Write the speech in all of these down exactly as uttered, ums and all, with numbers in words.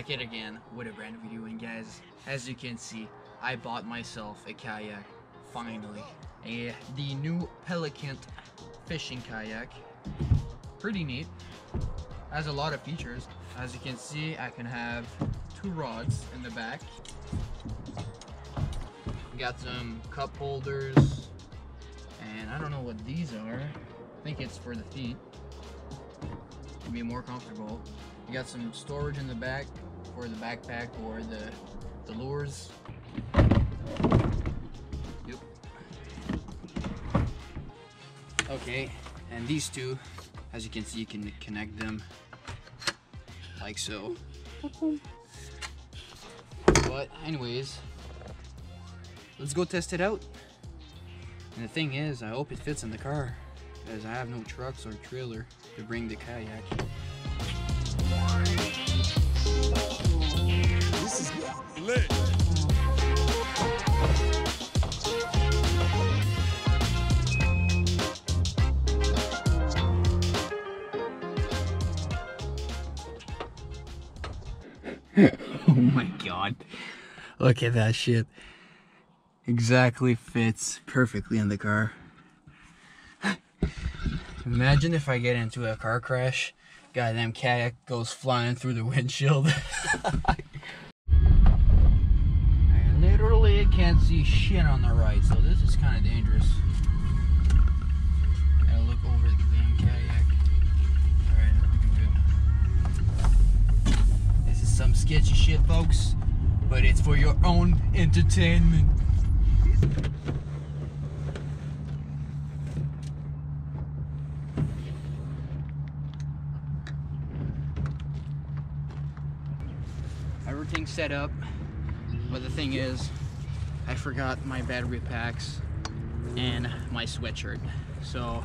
back at it again with a brand new video, and guys, as you can see, I bought myself a kayak, finally. A, the new Pelican fishing kayak. Pretty neat. Has a lot of features. As you can see, I can have two rods in the back. Got some cup holders, and I don't know what these are. I think it's for the feet to be more comfortable. You got some storage in the back for the backpack or the, the lures. Yep. Okay, and these two, as you can see, you can connect them like so. But anyways, let's go test it out. And the thing is, I hope it fits in the car, because I have no trucks or trailer to bring the kayak. This is lit. Oh my god. Look at that shit. Exactly fits perfectly in the car. Imagine if I get into a car crash. Goddamn kayak goes flying through the windshield. I literally can't see shit on the right, so this is kind of dangerous. Gotta look over the damn kayak. Alright, I'm looking good. This is some sketchy shit, folks, but it's for your own entertainment. Everything's set up, but the thing is, I forgot my battery packs and my sweatshirt, so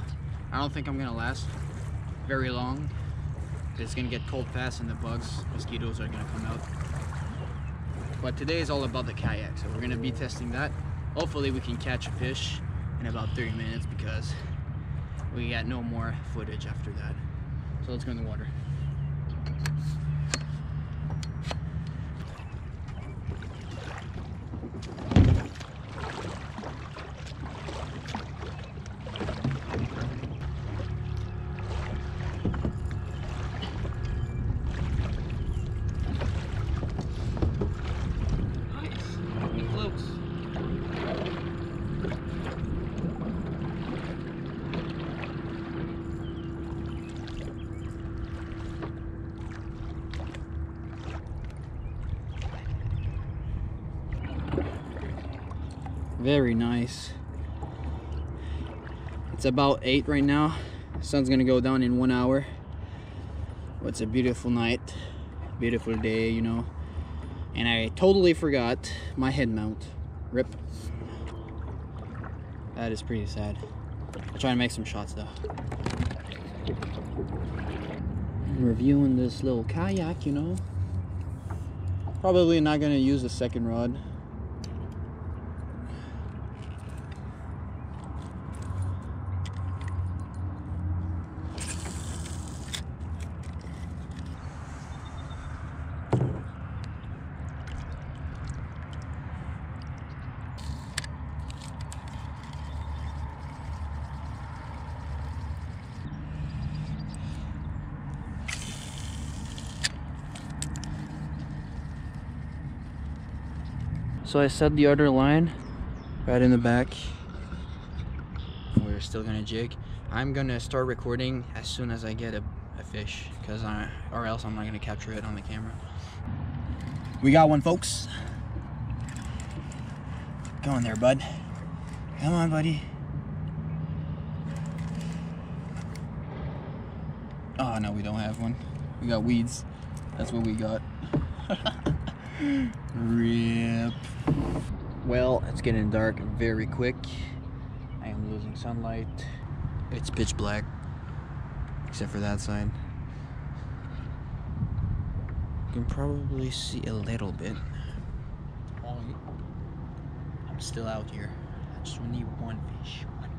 I don't think I'm gonna last very long. It's gonna get cold fast and the bugs, mosquitoes are gonna come out. But today is all about the kayak, so we're gonna be testing that. Hopefully we can catch a fish in about thirty minutes, because we got no more footage after that. So let's go in the water. Very nice. It's about eight right now. Sun's gonna go down in one hour. Well, it's a beautiful night, beautiful day, you know. And I totally forgot my head mount. Rip. That is pretty sad. I'll try to make some shots though. I'm reviewing this little kayak, you know. Probably not gonna use the second rod. So I set the other line right in the back. We're still gonna jig. I'm gonna start recording as soon as I get a, a fish, cause I, or else I'm not gonna capture it on the camera. We got one, folks. Go in there, bud. Come on, buddy. Oh no, we don't have one. We got weeds. That's what we got. Rip. Well, it's getting dark very quick. I am losing sunlight. It's pitch black, except for that side. You can probably see a little bit. I'm still out here. I just need one fish. One.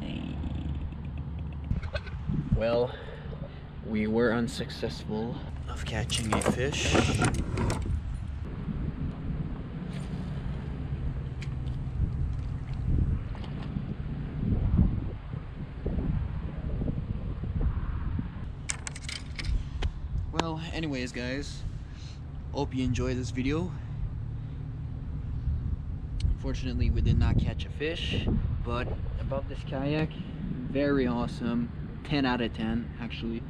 Hey. Well, we were unsuccessful of catching a fish. Well, anyways guys, hope you enjoyed this video. Unfortunately, we did not catch a fish, but about this kayak, very awesome. ten out of ten actually.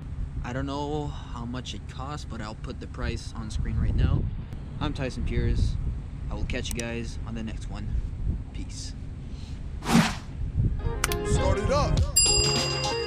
I don't know how much it costs, but I'll put the price on screen right now. I'm Tyson Peers. I will catch you guys on the next one. Peace. Start it up.